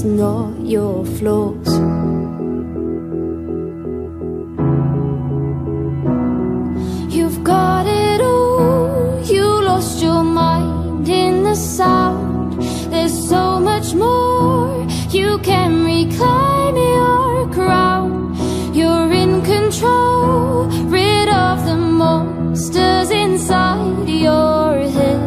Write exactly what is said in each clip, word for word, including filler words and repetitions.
is not your flaws. You've got it all, you lost your mind in the sound. There's so much more, you can reclaim your crown. You're in control, rid of the monsters inside your head.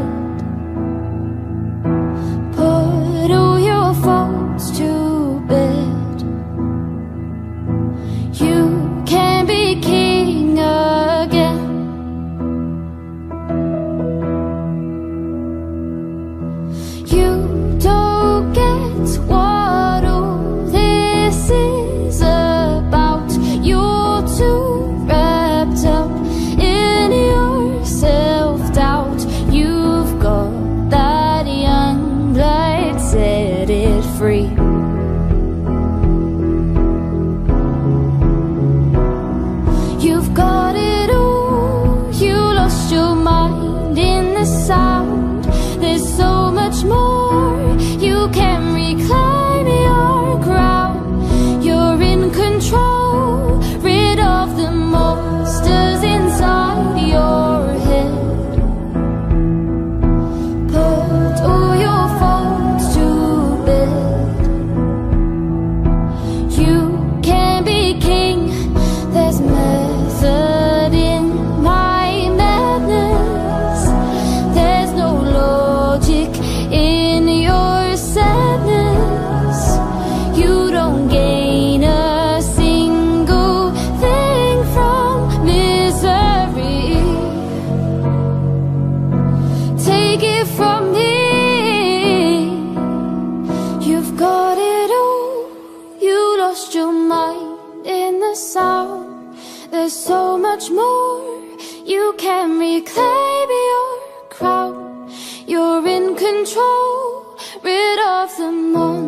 Rid of the more